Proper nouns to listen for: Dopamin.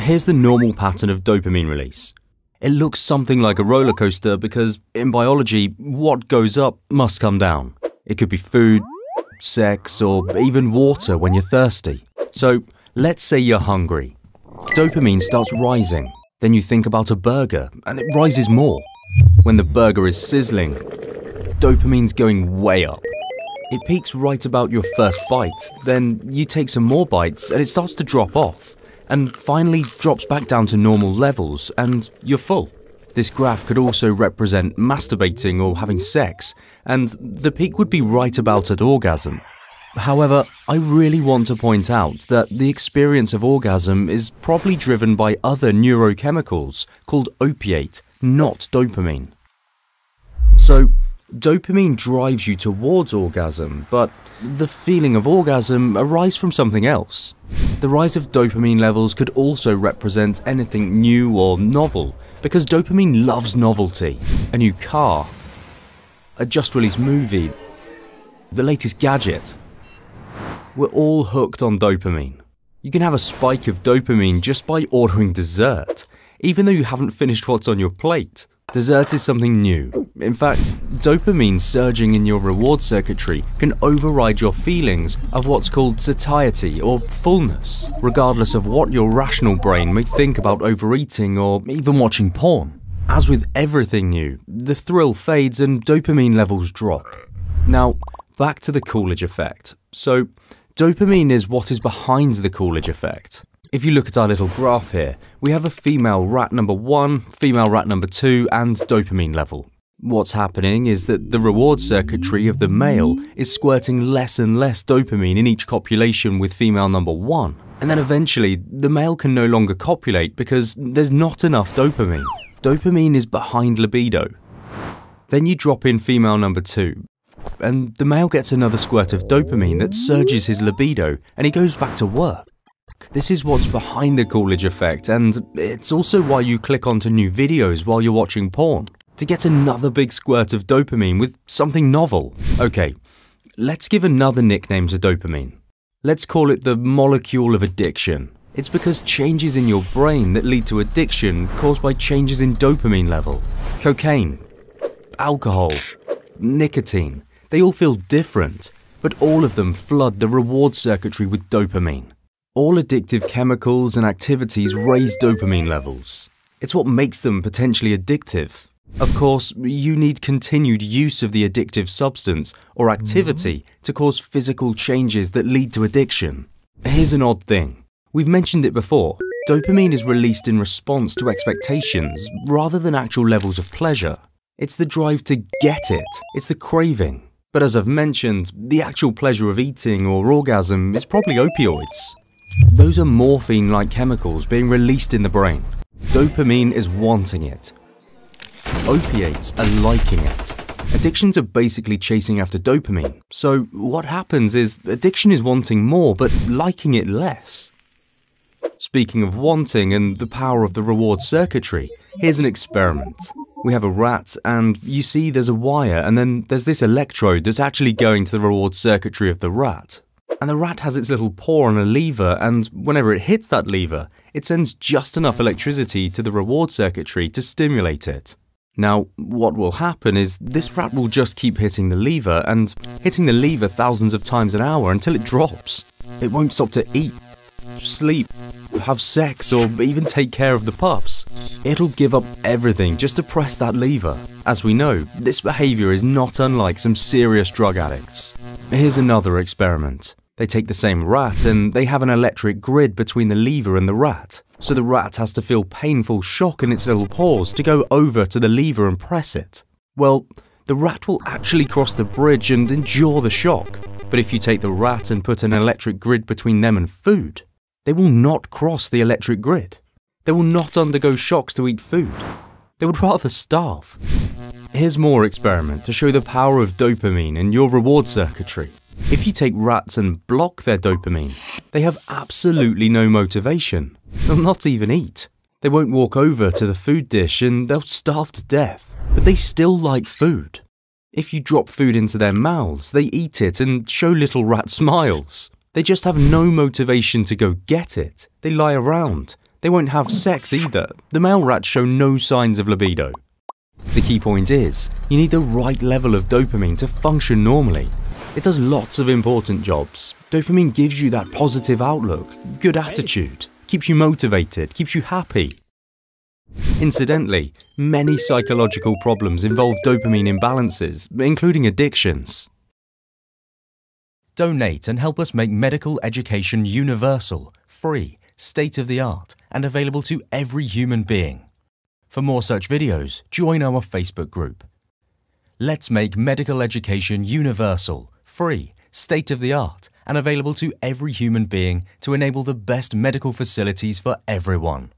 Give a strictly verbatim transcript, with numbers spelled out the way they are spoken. Here's the normal pattern of dopamine release. It looks something like a roller coaster because, in biology, what goes up must come down. It could be food, sex, or even water when you're thirsty. So, let's say you're hungry. Dopamine starts rising. Then you think about a burger, and it rises more. When the burger is sizzling, dopamine's going way up. It peaks right about your first bite, then you take some more bites and it starts to drop off, and finally drops back down to normal levels and you're full. This graph could also represent masturbating or having sex, and the peak would be right about at orgasm. However, I really want to point out that the experience of orgasm is probably driven by other neurochemicals called opiate, not dopamine. So, dopamine drives you towards orgasm, but the feeling of orgasm arises from something else. The rise of dopamine levels could also represent anything new or novel, because dopamine loves novelty. A new car, a just-released movie, the latest gadget. We're all hooked on dopamine. You can have a spike of dopamine just by ordering dessert, even though you haven't finished what's on your plate. Dessert is something new. In fact, dopamine surging in your reward circuitry can override your feelings of what's called satiety or fullness, regardless of what your rational brain may think about overeating or even watching porn. As with everything new, the thrill fades and dopamine levels drop. Now, back to the Coolidge effect. So, dopamine is what is behind the Coolidge effect. If you look at our little graph here, we have a female rat number one, female rat number two, and dopamine level. What's happening is that the reward circuitry of the male is squirting less and less dopamine in each copulation with female number one, and then eventually the male can no longer copulate because there's not enough dopamine. Dopamine is behind libido. Then you drop in female number two, and the male gets another squirt of dopamine that surges his libido, and he goes back to work. This is what's behind the Coolidge effect, and it's also why you click onto new videos while you're watching porn, to get another big squirt of dopamine with something novel. Okay, let's give another nickname to dopamine. Let's call it the molecule of addiction. It's because changes in your brain that lead to addiction caused by changes in dopamine level. Cocaine, alcohol, nicotine. They all feel different, but all of them flood the reward circuitry with dopamine. All addictive chemicals and activities raise dopamine levels. It's what makes them potentially addictive. Of course, you need continued use of the addictive substance or activity to cause physical changes that lead to addiction. Here's an odd thing. We've mentioned it before. Dopamine is released in response to expectations rather than actual levels of pleasure. It's the drive to get it. It's the craving. But as I've mentioned, the actual pleasure of eating or orgasm is probably opioids. Those are morphine-like chemicals being released in the brain. Dopamine is wanting it. Opiates are liking it. Addictions are basically chasing after dopamine. So what happens is addiction is wanting more but liking it less. Speaking of wanting and the power of the reward circuitry, here's an experiment. We have a rat, and you see there's a wire, and then there's this electrode that's actually going to the reward circuitry of the rat. And the rat has its little paw on a lever, and whenever it hits that lever, it sends just enough electricity to the reward circuitry to stimulate it. Now, what will happen is this rat will just keep hitting the lever, and hitting the lever thousands of times an hour until it drops. It won't stop to eat, sleep, have sex, or even take care of the pups. It'll give up everything just to press that lever. As we know, this behavior is not unlike some serious drug addicts. Here's another experiment. They take the same rat and they have an electric grid between the lever and the rat. So the rat has to feel painful shock in its little paws to go over to the lever and press it. Well, the rat will actually cross the bridge and endure the shock. But if you take the rat and put an electric grid between them and food, they will not cross the electric grid. They will not undergo shocks to eat food. They would rather starve. Here's more experiment to show the power of dopamine in your reward circuitry. If you take rats and block their dopamine, they have absolutely no motivation. They'll not even eat. They won't walk over to the food dish and they'll starve to death, but they still like food. If you drop food into their mouths, they eat it and show little rat smiles. They just have no motivation to go get it. They lie around. They won't have sex either. The male rats show no signs of libido. The key point is, you need the right level of dopamine to function normally. It does lots of important jobs. Dopamine gives you that positive outlook, good attitude, keeps you motivated, keeps you happy. Incidentally, many psychological problems involve dopamine imbalances, including addictions. Donate and help us make medical education universal, free, state-of-the-art, and available to every human being. For more such videos, join our Facebook group. Let's make medical education universal, free, state-of-the-art, and available to every human being to enable the best medical facilities for everyone.